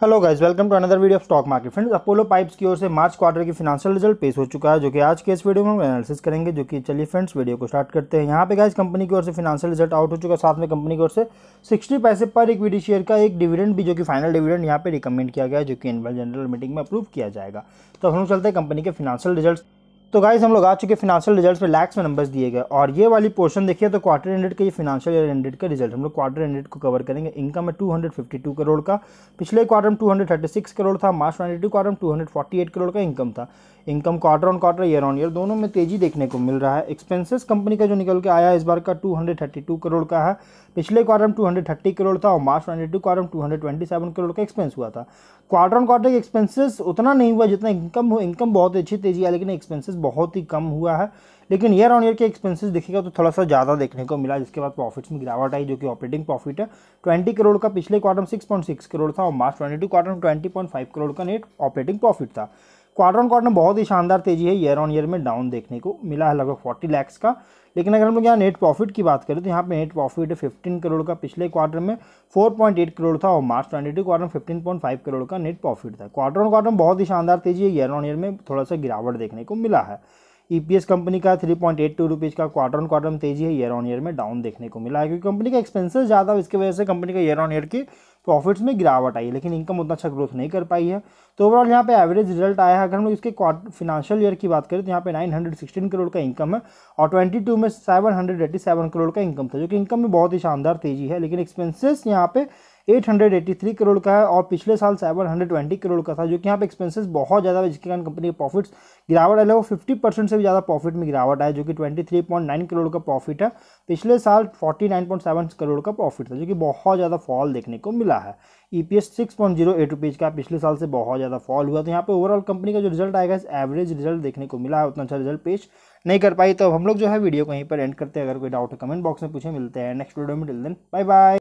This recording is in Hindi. Hello guys, welcome to another video of stock market. Friends, Apollo pipes की ओर से मार्च क्वार्टर की फिनेंशियल रिजल्ट पेश हो चुका है, जो कि आज के इस वीडियो में हम एनालिसिस करेंगे। जो कि चलिए फ्रेंड्स, वीडियो को स्टार्ट करते हैं। यहाँ पे गाइस, कंपनी की ओर से फिनेंशियल रिजल्ट आउट हो चुका है। साथ में कंपनी की ओर से 60 पैसे पर इक्विटी शेयर का एक डिविडेंड भी, जो कि फाइनल डिविडेंड यहाँ पे रिकमेंड किया गया है, जो कि एनुअल जनरल मीटिंग में अप्रूव किया जाएगा। तो हम चलते हैं कंपनी के फिनेंशियल रिजल्ट। तो गाइस, हम लोग आ चुके फिनेंशियल रिजल्ट्स पे लैक्स में नंबर्स दिए गए, और ये वाली पोर्शन देखिए तो क्वार्टर एंडेड का, ये फिनेंशियल ईयर एंडेड का रिजल्ट हम लोग क्वार्टर एंडेड को कवर करेंगे। इनकम है 252 करोड़ का, पिछले क्वार्टर में 236 करोड़ था, मार्च 2022 क्वार्टर में 248 करोड़ का इनकम था। Income quarter on quarter, year on year दोनों में तेजी देखने को मिल रहा है। एक्सपेंसेस कंपनी का जो निकल के आया इस बार का 232 करोड़ का है, पिछले क्वार्टर में 230 करोड़ था, और मार्च 2022 क्वार्टर में 227 करोड़ का एक्सपेंस हुआ था। क्वार्टर ऑन क्वार्टर एक्सपेंसेस उतना नहीं हुआ जितना इनकम हुआ। इनकम बहुत अच्छी तेजी है, लेकिन एक्सपेंसेस बहुत ही कम हुआ है। लेकिन ईयर ऑन ईयर के एक्सपेंसेस देखिएगा तो थोड़ा सा ज़्यादा देखने को मिला, जिसके बाद प्रॉफिट्स में गिरावट आई। जो कि ऑपरेटिंग प्रॉफिट है 20 करोड़ का, पिछले क्वार्टर में 6.6 करोड़ था, और मार्च 2022 क्वार्टर में 20.5 करोड़ का नेट ऑपरेटिंग प्रॉफिट था। क्वार्टर ऑन क्वार्टर में बहुत ही शानदार तेजी है, ईयर ऑन ईयर में डाउन देखने को मिला है लगभग 40 लाख का। लेकिन अगर हम लोग यहाँ नेट प्रॉफिट की बात करें तो यहाँ पे नेट प्रॉफिट 15 करोड़ का, पिछले क्वार्टर में 4.8 करोड़ था, और मार्च 2022 क्वार्टर में 15.5 करोड़ का नेट प्रॉफिट था। क्वार्टर ऑन क्वार्टर में बहुत ही शानदार तेजी है, ईयर ऑन ईयर में थोड़ा सा गिरावट देखने को मिला है। EPS कंपनी का 3.82 रुपीज़ का, क्वार्टर ऑन क्वार्टर में तेजी है, ईयर ऑन ईयर में डाउन देखने को मिला है, क्योंकि कंपनी का एक्सपेंसेस ज़्यादा, इसकी वजह से कंपनी का ईयर ऑन ईयर की प्रॉफिट्स में गिरावट आई है। लेकिन इनकम उतना अच्छा ग्रोथ नहीं कर पाई है। तो ओवरऑल यहाँ पे एवरेज रिजल्ट आया है। अगर हम लोग इसके फिनेंशियल ईयर की बात करें तो यहाँ पे 916 करोड़ का इनकम है, और 22 में 787 करोड़ का इनकम था, जो कि इनकम में बहुत ही शानदार तेजी है। लेकिन एक्सपेंसेस यहाँ पे 883 करोड़ का है, और पिछले साल 720 करोड़ का था, जो कि यहाँ पे एक्सपेंसेस बहुत ज़्यादा है, जिसके कारण कंपनी के प्रॉफिट्स गिरावट आई है। वो 50% से भी ज़्यादा प्रॉफिट में गिरावट आई, जो कि 23.9 करोड़ का प्रॉफिट है, पिछले साल 49.7 करोड़ का प्रॉफिट था, जो कि बहुत ज़्यादा फॉल देखने को मिला है। EPS 6.08 रुपीज़ का, पिछले साल से बहुत ज़्यादा फॉल हुआ। तो यहाँ पे ओवरऑल कंपनी का जो रिजल्ट आएगा इस एवरेज रिजल्ट देखने को मिला है, उतना अच्छा रिजल्ट पेश नहीं कर पाई। तो हम लोग जो है वीडियो को यहीं पर एंड करते हैं। अगर कोई डाउट है कमेंट बॉक्स में पूछे। मिलते हैं नेक्स्ट वीडियो में, टिल देन बाय बाय।